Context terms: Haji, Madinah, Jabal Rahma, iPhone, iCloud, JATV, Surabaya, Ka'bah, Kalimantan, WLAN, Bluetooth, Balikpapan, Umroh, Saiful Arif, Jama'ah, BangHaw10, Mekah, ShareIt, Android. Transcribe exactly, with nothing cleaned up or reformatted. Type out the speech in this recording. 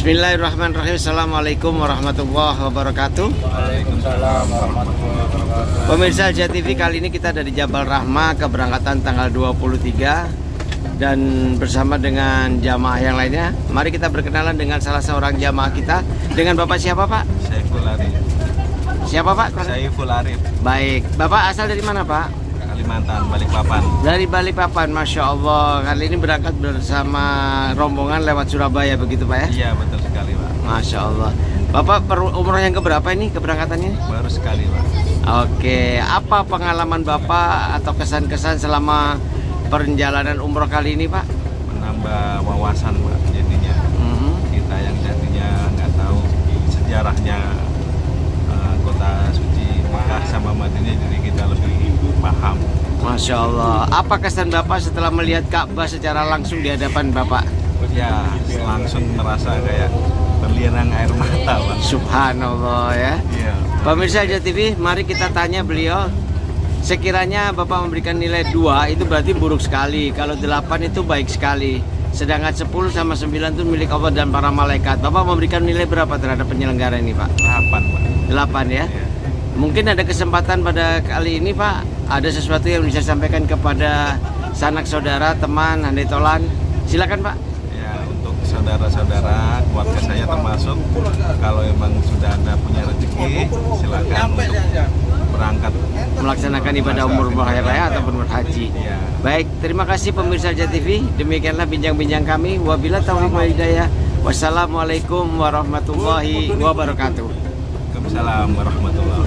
Bismillahirrahmanirrahim. Assalamualaikum warahmatullahi wabarakatuh. Waalaikumsalam warahmatullahi wabarakatuh. Pemirsa J A T V, kali ini kita ada di Jabal Rahma, keberangkatan tanggal dua puluh tiga, dan bersama dengan jamaah yang lainnya. Mari kita berkenalan dengan salah seorang jamaah kita. Dengan Bapak siapa, Pak? Saiful Arif. Siapa, Pak? Saiful Arif. Baik, Bapak asal dari mana, Pak? Kalimantan, Balikpapan. Dari Balikpapan, Masya Allah. Kali ini berangkat bersama rombongan lewat Surabaya, begitu Pak ya? Iya, betul sekali Pak. Masya Allah. Bapak umroh yang keberapa ini keberangkatannya? Baru sekali Pak. Oke, apa pengalaman Bapak atau kesan-kesan selama perjalanan umroh kali ini Pak? Menambah wawasan Pak, jadinya. Mm-hmm. Kita yang jadinya nggak tahu sejarahnya uh, kota suci Mekah sama Madinah, jadi kita lebih paham. Masya Allah. Apa kesan Bapak setelah melihat Ka'bah secara langsung di hadapan Bapak? Ya, langsung merasa kayak berlinang air mata Pak. Subhanallah ya. Iya. Pemirsa J A T V, mari kita tanya beliau. Sekiranya Bapak memberikan nilai dua, itu berarti buruk sekali. Kalau delapan itu baik sekali. Sedangkan sepuluh sama sembilan itu milik Allah dan para malaikat. Bapak memberikan nilai berapa terhadap penyelenggara ini Pak? delapan Pak. delapan ya? Iya. Mungkin ada kesempatan pada kali ini Pak, ada sesuatu yang bisa sampaikan kepada sanak saudara, teman, handai tolan. Silakan Pak. Ya, untuk saudara-saudara, keluarga saya termasuk, kalau memang sudah Anda punya rezeki, silakan untuk berangkat melaksanakan ibadah umroh ya Pak ya, ataupun berhaji. Ya. Baik, terima kasih pemirsa J A T V. Demikianlah bincang-bincang kami. Wabillahi taufiq wal hidayah. Wassalamualaikum warahmatullahi wabarakatuh. Waalaikumsalam warahmatullahi wabarakatuh.